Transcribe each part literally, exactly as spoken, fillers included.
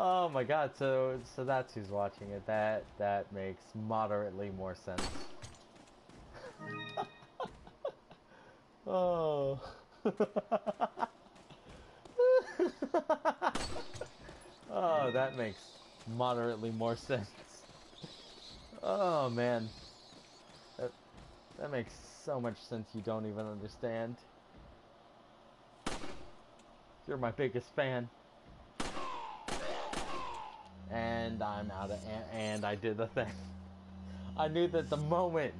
Oh my god, so so that's who's watching it. That that makes moderately more sense. Oh. Oh, that makes moderately more sense. Oh man. That, that makes so much sense you don't even understand. You're my biggest fan. And I'm out of, and, and I did the thing. I knew that the moment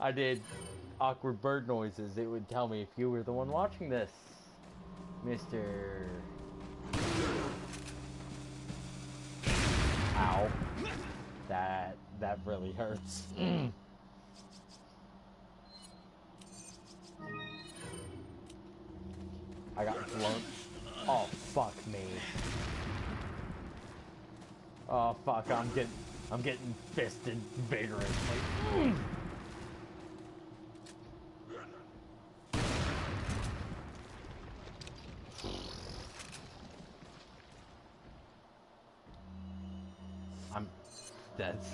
I did awkward bird noises, it would tell me if you were the one watching this, Mister Ow. That, that really hurts. Mm. I got blown. Oh, fuck me. Oh fuck, I'm getting I'm getting fisted vigorously. Mm. I'm that's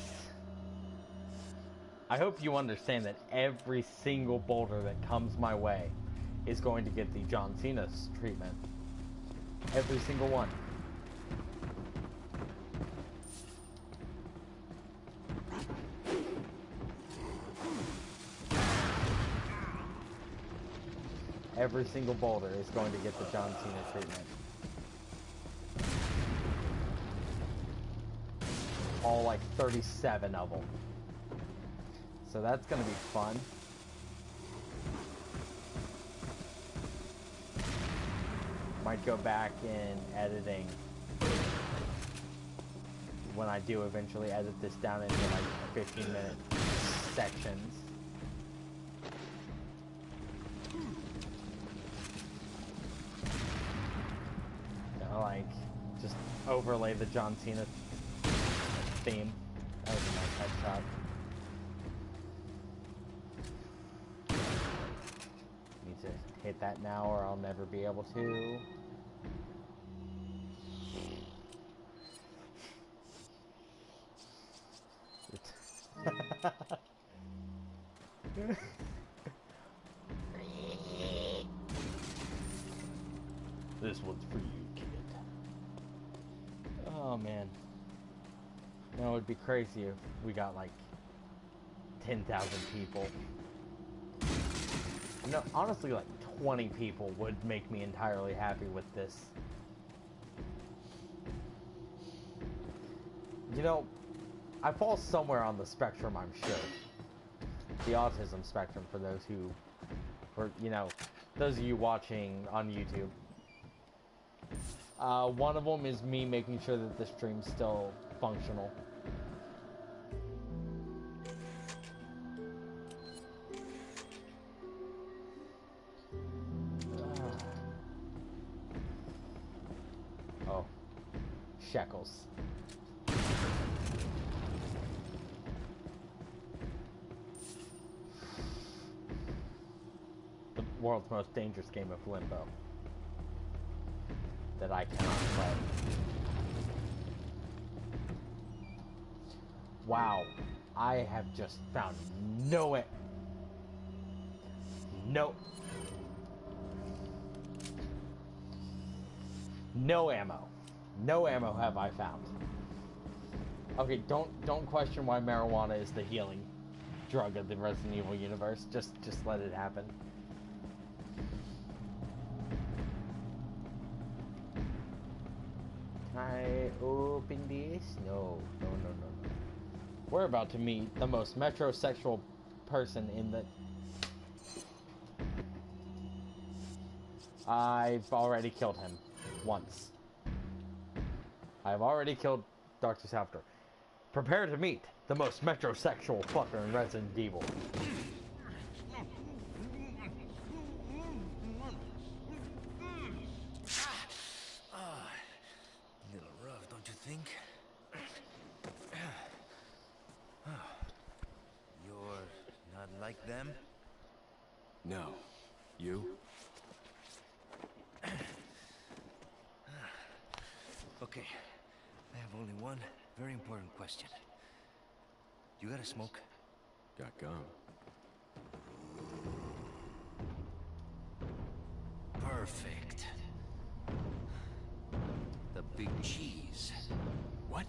I hope you understand that every single boulder that comes my way is going to get the John Cena's treatment. Every single one. Every single boulder is going to get the John Cena treatment. All like thirty-seven of them. So that's going to be fun. Might go back in editing when I do eventually edit this down into like fifteen minute sections. Like, just overlay the John Cena theme. That was a nice headshot. Need to hit that now or I'll never be able to. This one's for you. Oh man, no, it would be crazy if we got like ten thousand people. No, honestly, like twenty people would make me entirely happy with this. You know, I fall somewhere on the spectrum, I'm sure. The autism spectrum, for those who, or you know, those of you watching on YouTube. Uh, one of them is me making sure that the stream's still functional. Uh. Oh. Shekels. The world's most dangerous game of Limbo. That I cannot play. Wow, I have just found no it. No. No ammo. No ammo have I found. Okay, don't don't question why marijuana is the healing drug of the Resident Evil universe. Just just let it happen. I open this? No, no, no, no, no. We're about to meet the most metrosexual person in the... I've already killed him. Once. I've already killed Doctor Safter. Prepare to meet the most metrosexual fucker in Resident Evil. Think you're not like them? No, you? only one very important question. You got a smoke? Got gum. Perfect. The big cheese. What?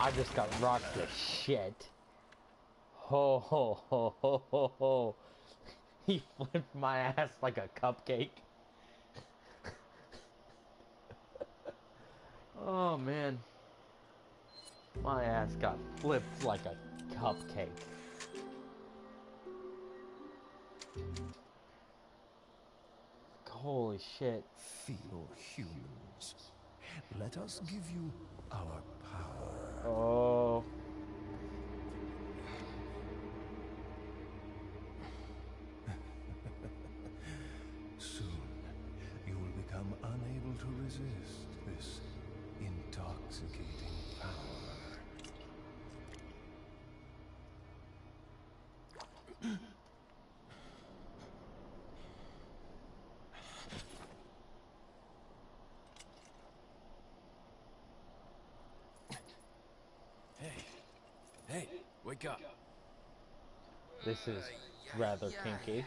I just got rocked to shit. Ho ho ho ho ho ho. He flipped my ass like a cupcake. Oh man. My ass got flipped like a cupcake. Holy shit. Fellow humans, let us give you our power. Oh. Soon, you will become unable to resist this intoxicating power. Wake up. This is rather kinky.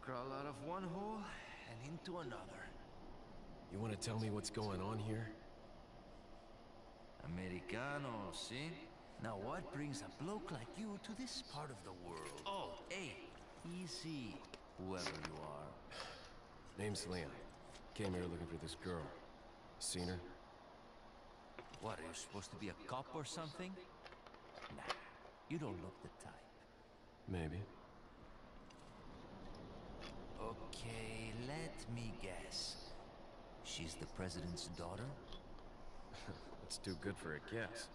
Crawl out of one hole and into another. You want to tell me what's going on here? Americano, see? Now what brings a bloke like you to this part of the world? Oh, hey, easy, whoever you are. Name's Leon. Came here looking for this girl. Seen her? What, are you supposed to be a cop or something? Nah, you don't look the type. Maybe. Okay, let me guess. She's the president's daughter? That's too good for a guess.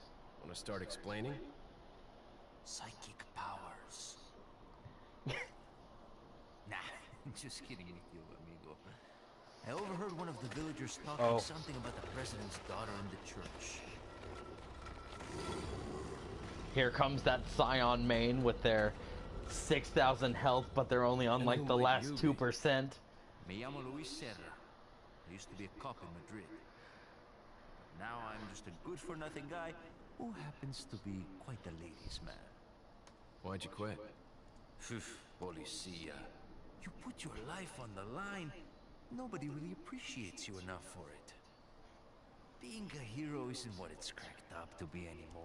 Wanna start explaining? Psychic powers. Nah, just kidding with you, amigo. I overheard one of the villagers talking oh. something about the president's daughter in the church. Here comes that Scion main with their six thousand health, but they're only on like the last two percent. Me llamo Luis Serra. I used to be a cop in Madrid. But now I'm just a good-for-nothing guy who happens to be quite a ladies' man. Why'd you quit? Policia. You put your life on the line. Nobody really appreciates you enough for it. Being a hero isn't what it's cracked up to be anymore.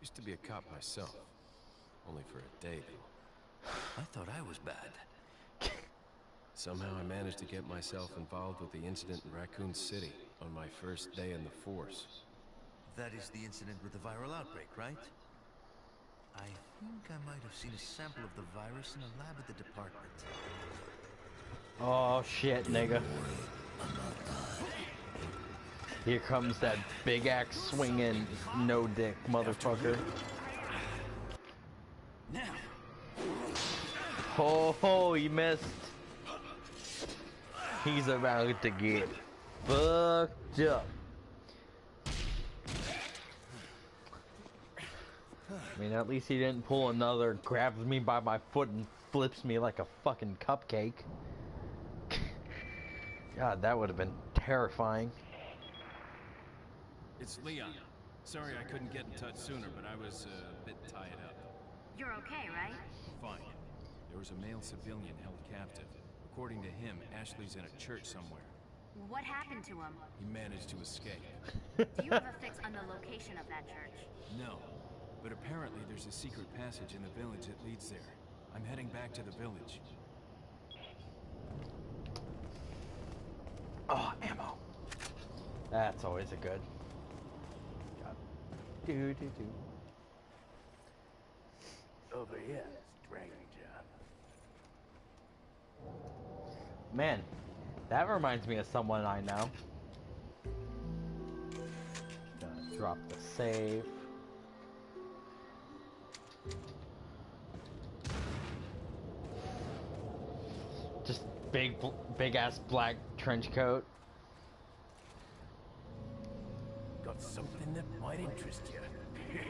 Used to be a cop myself. Only for a day, though. I thought I was bad. Somehow I managed to get myself involved with the incident in Raccoon City on my first day in the force. That is the incident with the viral outbreak, right? I think I might have seen a sample of the virus in a lab at the department. Oh shit, nigga. Here comes that big axe swinging, no dick motherfucker. Ho ho, he missed. He's about to get fucked up. I mean, at least he didn't pull another, grabs me by my foot and flips me like a fucking cupcake. God, that would have been terrifying. It's Leon. Sorry I couldn't get in touch sooner, but I was uh, a bit tied up. You're okay, right? Fine. There was a male civilian held captive. According to him, Ashley's in a church somewhere. What happened to him? He managed to escape. Do you have a fix on the location of that church? No. But apparently there's a secret passage in the village that leads there. I'm heading back to the village. Oh, ammo. That's always a good. God. Do do do. Over here, dragon job. Man, that reminds me of someone I know. Gonna drop the save. Just big, big ass black trench coat. Got something that might interest you.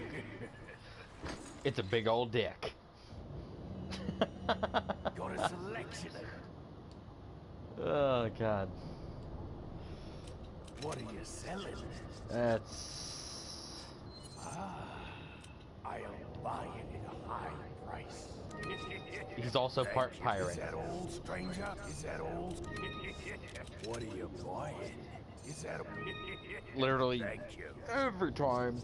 It's a big old dick. Got a selection. Oh God. What are you selling? That's. Ah, I am buying at a high price. He's also part pirate. Is that old, stranger? Is that old? What are you buying? Is that a... Literally every time.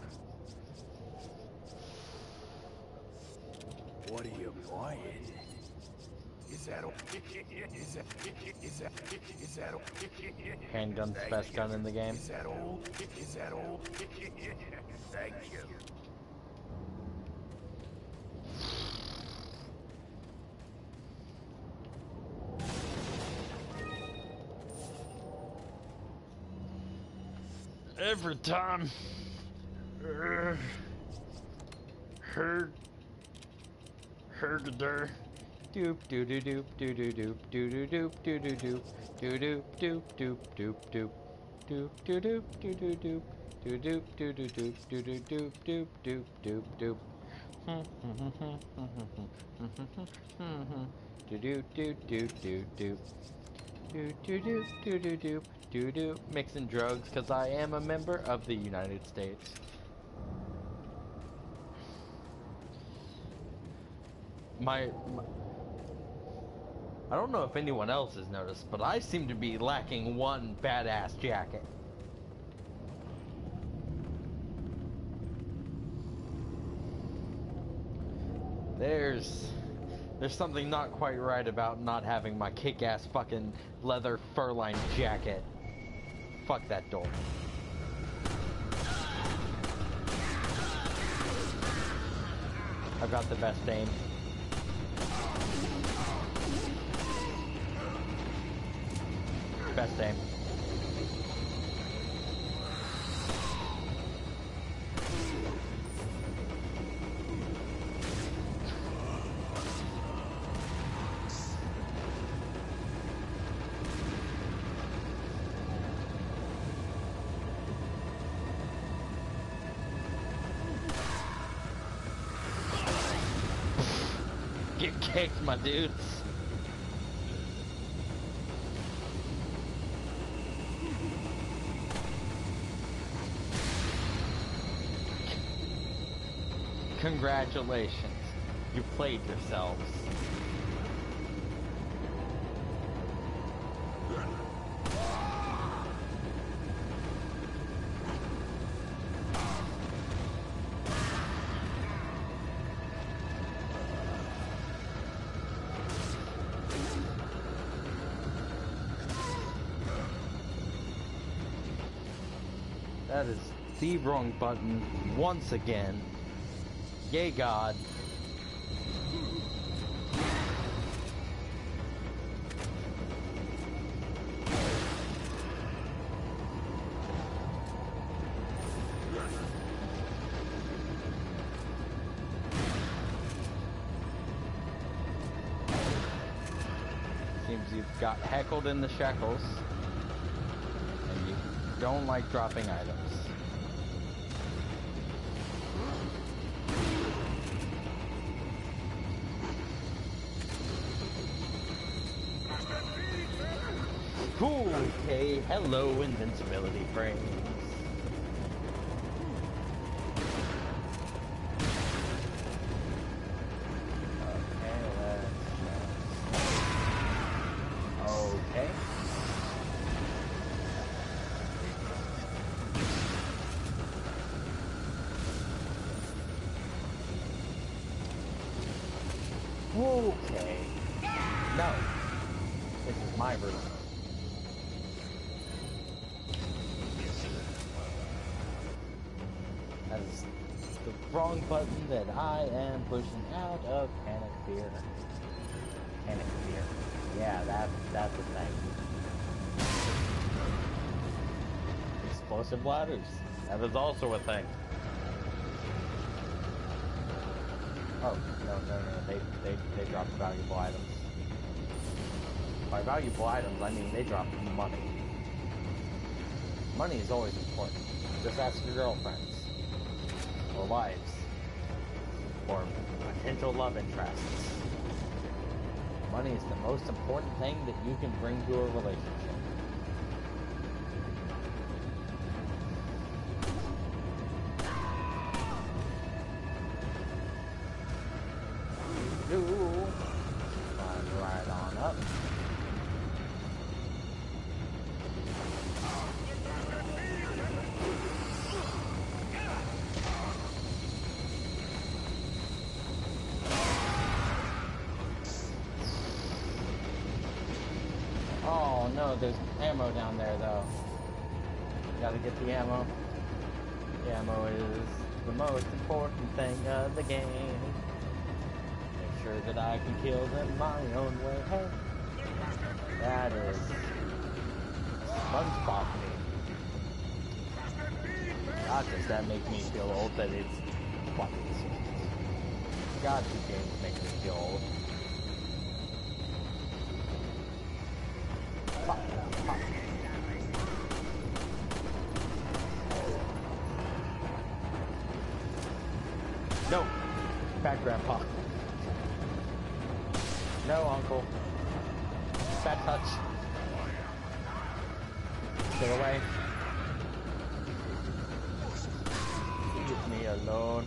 What are you buying? Is that a... Is that... Is that... Is that a... Handgun's the best gun in the game. Is that old? Is that old? Thank you. Every time, uh, her, her to der, doop doo doo doop doo doo doop doo doo doop doo doo doop doo doop doop doop doop doop doop doo doop doo doo doop doo doop doo doo doop doo doo doop doop doop doop doop. Hmm hmm hmm hmm hmm hmm hmm hmm. Doo doo doo doo doo doop. Do do do do do do do do mixing drugs because I am a member of the United States. My, my I don't know if anyone else has noticed, but I seem to be lacking one badass jacket. There's There's something not quite right about not having my kick-ass fucking leather fur-lined jacket. Fuck that door. I've got the best aim. Best aim. Get kicked, my dudes. Congratulations. You played yourselves. That is the wrong button once again. Yay, God. Seems you've got heckled in the shackles. Don't like dropping items. Cool. Okay, hello, invincibility frames. Okay, let's... Okay. Okay. No. This is my room. That is the wrong button that I am pushing out of panic fear. Panic fear. Yeah, that that's the thing. Explosive ladders. That is also a thing. Oh, no, no, no, they, they, they dropped valuable items. By valuable items, I mean they dropped money. Money is always important. Just ask your girlfriends. Or wives. for potential love interests. Money is the most important thing that you can bring to a relationship. There's ammo down there, though. Gotta get the ammo. The ammo is the most important thing of the game. Make sure that I can kill them my own way. Hey, that is SpongeBob. God, does that make me feel old? That it's what? God, these games make me feel old. No! Fat Grandpa. No, Uncle. Fat Touch. Get away. Leave me alone.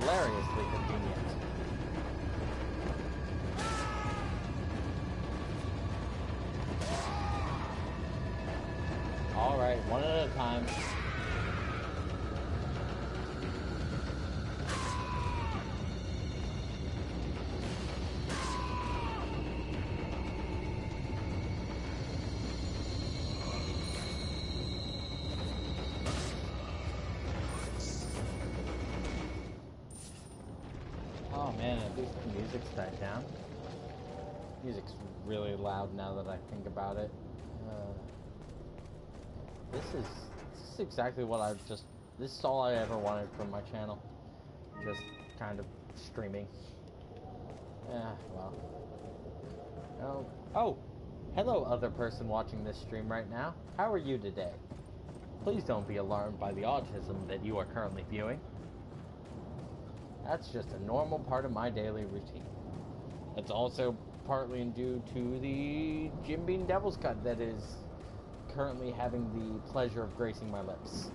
Hilariously convenient. All right, one at a time. Music's died down. Music's really loud now that I think about it. Uh, this is this is exactly what I just. This is all I ever wanted from my channel. Just kind of streaming. Yeah, well. Oh, oh, hello, other person watching this stream right now. How are you today? Please don't be alarmed by the autism that you are currently viewing. That's just a normal part of my daily routine. It's also partly due to the Jim Beam Devil's Cut that is currently having the pleasure of gracing my lips.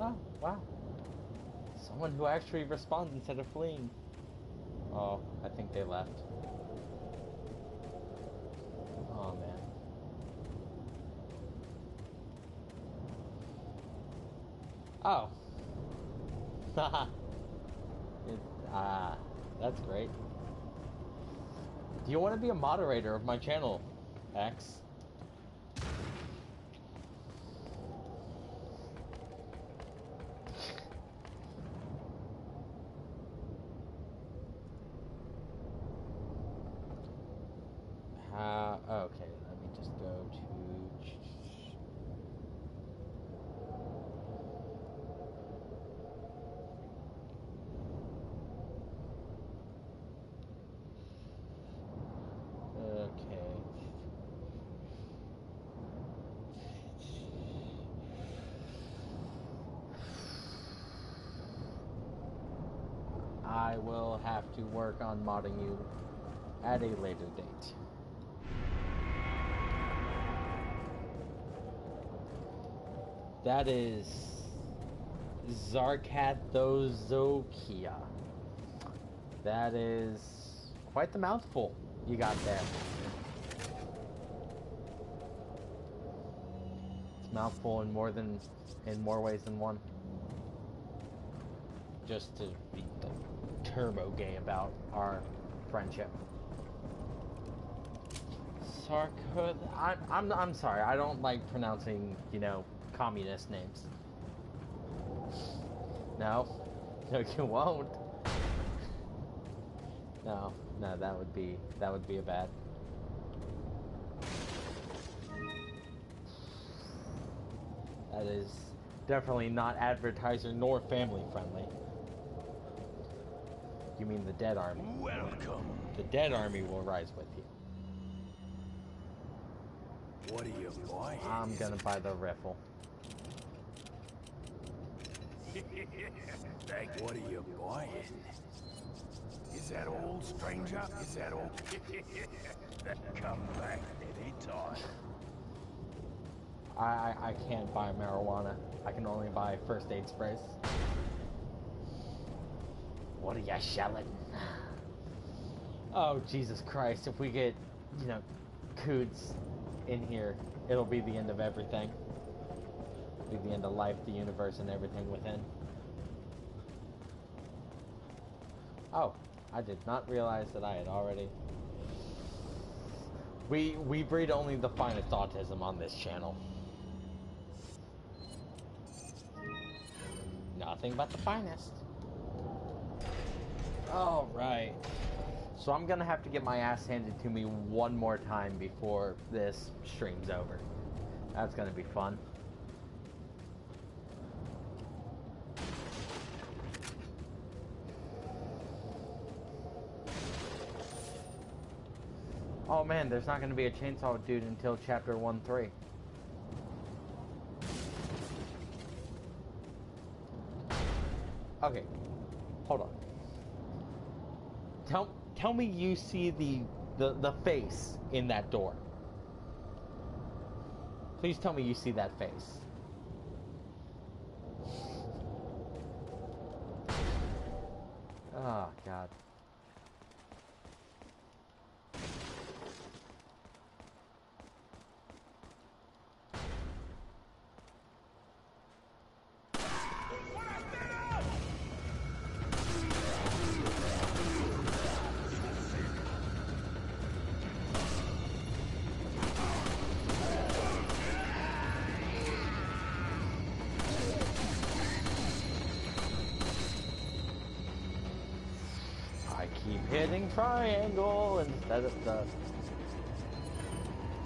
Oh, wow. Someone who actually responds instead of fleeing. Oh, I think they left. Oh, man. Oh. Haha. Ah, that's great. Do you want to be a moderator of my channel, X? Uh, okay, let me just go to... Okay. I will have to work on modding you at a later date. That is Zarkathosokia. That is quite the mouthful you got there. It's a mouthful in more than in more ways than one. Just to be turbo gay about our friendship. Sarko, I, I'm I'm sorry. I don't like pronouncing, you know, communist names. No, no, you won't. No, no, that would be that would be a bad. That is definitely not advertiser nor family friendly. You mean the dead army? Welcome. The dead army will rise with you. What are you buying? I'm gonna buy the rifle. What are you buying? Is that all, stranger? Is that all? Come back any time. I, I I can't buy marijuana. I can only buy first aid sprays. What are you shelling? Oh Jesus Christ! If we get, you know, coots in here, it'll be the end of everything. It'll be the end of life, the universe, and everything within. Oh, I did not realize that I had already. We we breed only the finest autism on this channel. Nothing but the finest. All right. So I'm gonna have to get my ass handed to me one more time before this stream's over. That's gonna be fun. Oh man, there's not gonna be a chainsaw dude until chapter one three. Okay, hold on. Tell tell me you see the the the face in that door. Please tell me you see that face. Oh God. Hitting triangle instead of the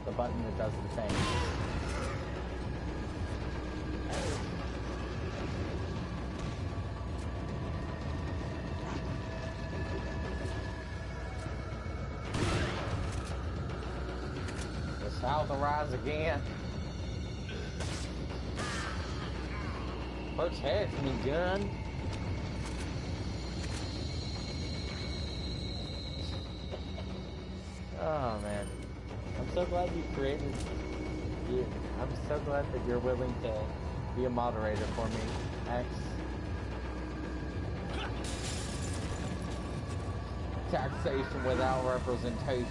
the button that does the thing. The south will rise again. Perch head from the gun. Oh man, I'm so glad you created, you, I'm so glad that you're willing to be a moderator for me, X. Taxation without representation.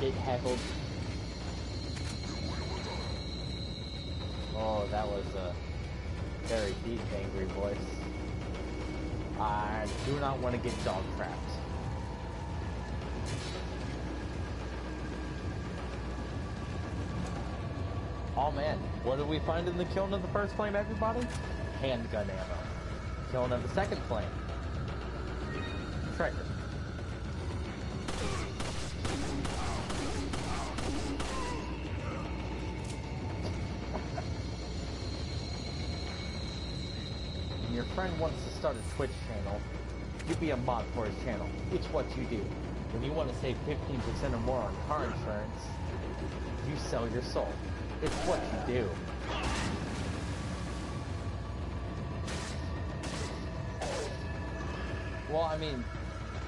Get heckled. Oh, that was a very deep, angry voice. I do not want to get dog-trapped. Oh man, what did we find in the kiln of the first flame, everybody? Handgun ammo. Kiln of the second flame. Trigger. Your friend wants to start a Twitch channel, you be a mod for his channel. It's what you do. When you want to save fifteen percent or more on car insurance, you sell your soul. It's what you do. Well, I mean,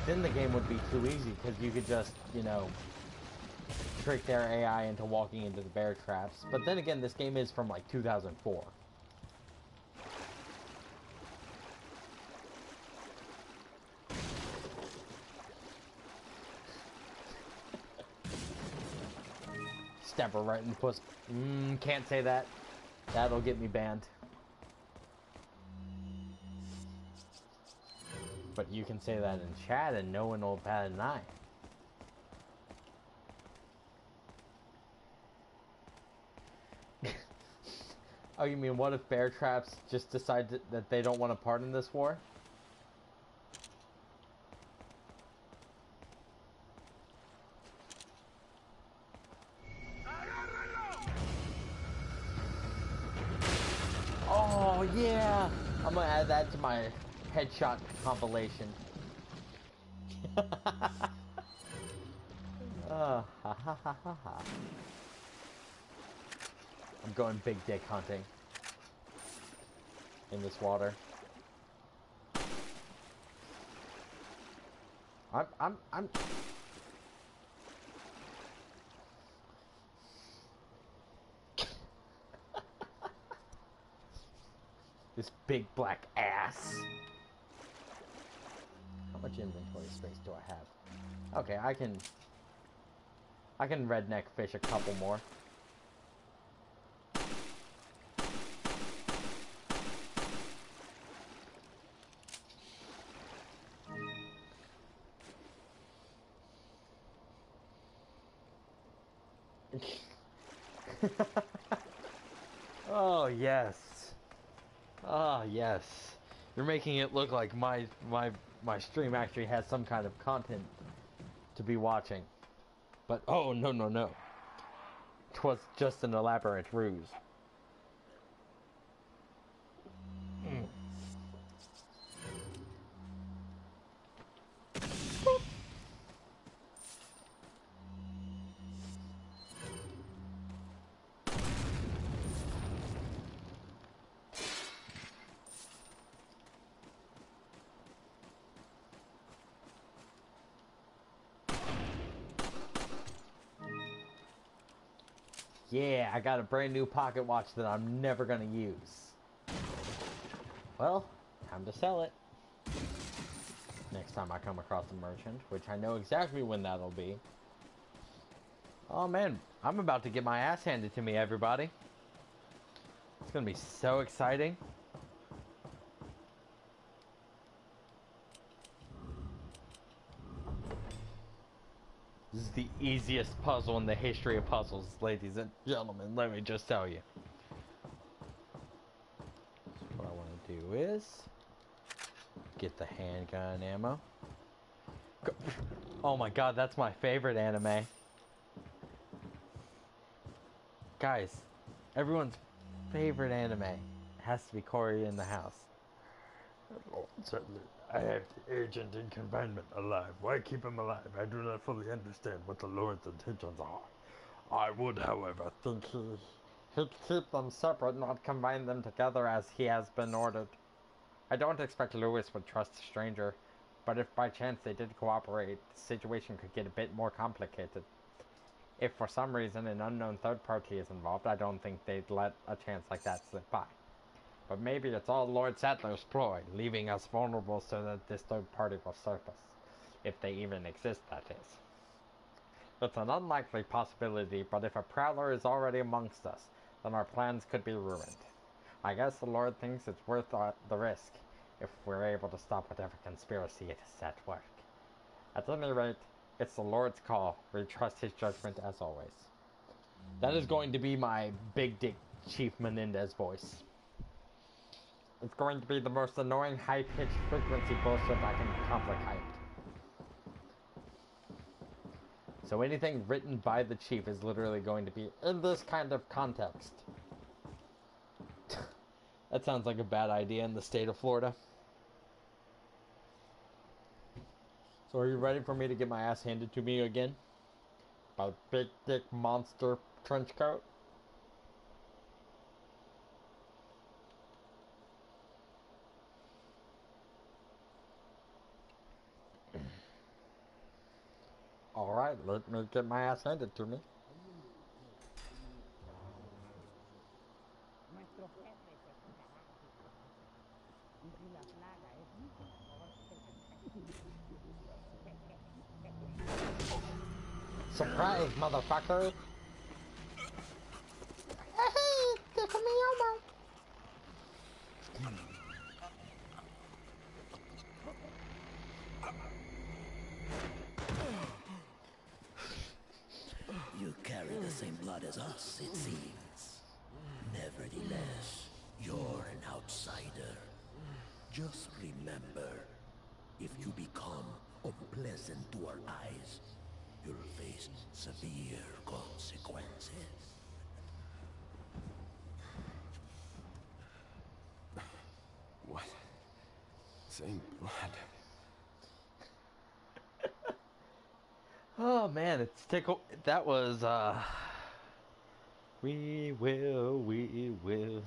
then the game would be too easy because you could just, you know, trick their A I into walking into the bear traps. But then again, this game is from like two thousand four. Stab her right in the puss. Mm, can't say that. That'll get me banned. But you can say that in chat and no one will bat an eye. Oh, you mean what if bear traps just decide to, that they don't want a part in this war? Oh, yeah! I'm gonna add that to my headshot compilation. Oh, ha, ha, ha, ha, ha. I'm going big dick hunting in this water. I'm I'm I'm this big black ass. How much inventory space do I have? Okay, I can I can redneck fish a couple more. Oh yes, oh yes, you're making it look like my my my stream actually has some kind of content to be watching, but oh no no no, 'twas just an elaborate ruse. Mm. Yeah, I got a brand new pocket watch that I'm never gonna use. Well, time to sell it. Next time I come across a merchant, which I know exactly when that'll be. Oh man, I'm about to get my ass handed to me, everybody. It's gonna be so exciting. This is the easiest puzzle in the history of puzzles, ladies and gentlemen, let me just tell you. So what I want to do is get the handgun ammo. Go. Oh my god, that's my favorite anime. Guys, everyone's favorite anime has to be Corey in the House. Certainly. I have the agent in confinement alive. Why keep him alive? I do not fully understand what the Lord's intentions are. I would, however, think he, he'd keep them separate, not combine them together as he has been ordered. I don't expect Luis would trust a stranger, but if by chance they did cooperate, the situation could get a bit more complicated. If for some reason an unknown third party is involved, I don't think they'd let a chance like that slip by. But maybe it's all Lord Sattler's ploy, leaving us vulnerable so that this third party will surface. If they even exist, that is. It's an unlikely possibility, but if a prowler is already amongst us, then our plans could be ruined. I guess the Lord thinks it's worth uh, the risk, if we're able to stop whatever conspiracy it is at work. At any rate, it's the Lord's call. We trust his judgment as always. That is going to be my Big Dick Chief Menendez voice. It's going to be the most annoying high-pitched frequency bullshit I can conflict hyped. So anything written by the chief is literally going to be in this kind of context. That sounds like a bad idea in the state of Florida. So are you ready for me to get my ass handed to me again? By Big Dick Monster Trenchcoat? Alright, let me get my ass handed to me. Surprise, motherfucker! Hey, give me your mouth! You carry the same blood as us, it seems. Nevertheless, you're an outsider. Just remember, if you become unpleasant to our eyes, you'll face severe consequences. What? Same blood. Oh man, it's tickle. That was, uh. We will, we will.